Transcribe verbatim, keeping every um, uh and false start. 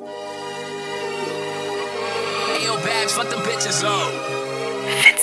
Ayo, bags, fuck them bitches up.